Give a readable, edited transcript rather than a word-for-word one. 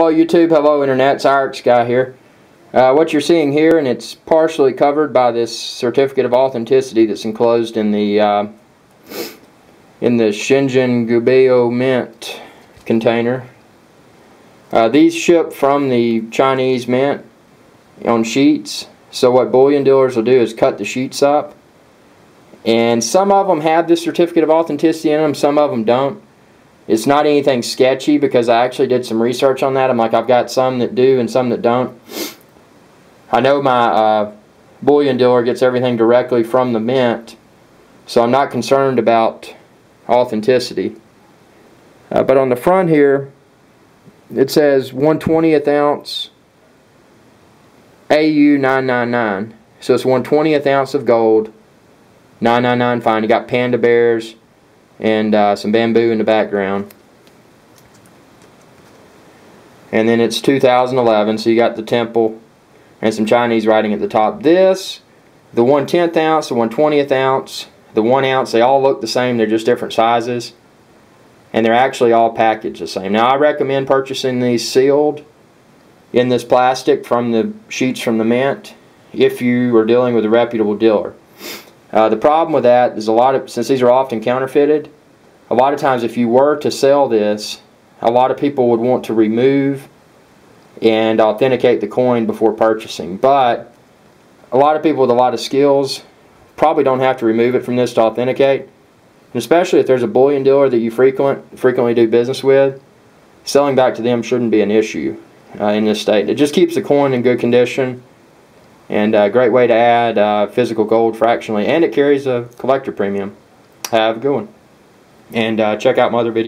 Hello YouTube, hello internet, it's IrixGuy here. What you're seeing here, and it's partially covered by this certificate of authenticity that's enclosed in the Shinjin Gubeyo Mint container. These ship from the Chinese mint on sheets, so what bullion dealers will do is cut the sheets up, and some of them have this certificate of authenticity in them, some of them don't. It's not anything sketchy because I actually did some research on that. I've got some that do and some that don't. I know my bullion dealer gets everything directly from the mint, so I'm not concerned about authenticity. But on the front here, it says 1/20th ounce AU999. So it's 1/20th ounce of gold, 999 fine. You got panda bears and some bamboo in the background. And then it's 2011, so you got the temple and some Chinese writing at the top. This, the 1/10th ounce, the 1/20th ounce, the 1 ounce, they all look the same, they're just different sizes. And they're actually all packaged the same. Now I recommend purchasing these sealed in this plastic from the sheets from the mint if you are dealing with a reputable dealer. The problem with that is since these are often counterfeited, a lot of times if you were to sell this, a lot of people would want to remove and authenticate the coin before purchasing. But a lot of people with a lot of skills probably don't have to remove it from this to authenticate. And especially if there's a bullion dealer that you frequently do business with, selling back to them shouldn't be an issue in this state. It just keeps the coin in good condition. And a great way to add physical gold fractionally. And it carries a collector premium. Have a good one. And check out my other videos.